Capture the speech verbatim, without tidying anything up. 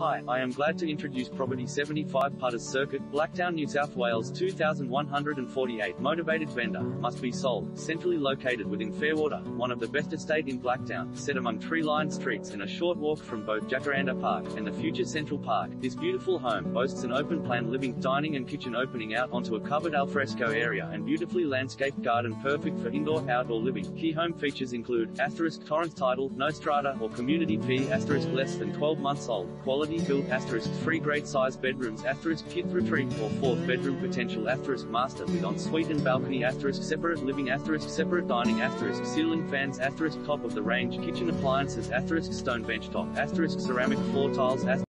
Hi, I am glad to introduce property seventy-five Putters Circuit, Blacktown, New South Wales two thousand one hundred forty-eight. Motivated vendor, must be sold, centrally located within Fairwater, one of the best estate in Blacktown, set among tree-lined streets and a short walk from both Jacaranda Park and the future Central Park. This beautiful home boasts an open-plan living, dining and kitchen opening out onto a covered alfresco area and beautifully landscaped garden perfect for indoor-outdoor living. Key home features include asterisk Torrens title, no strata or community fee, asterisk less than twelve months old, quality built, asterisk three great size bedrooms, asterisk fifth retreat or fourth bedroom potential, asterisk master with ensuite and balcony, asterisk separate living, asterisk separate dining, asterisk ceiling fans, asterisk top of the range kitchen appliances, asterisk stone bench top, asterisk ceramic floor tiles, asterisk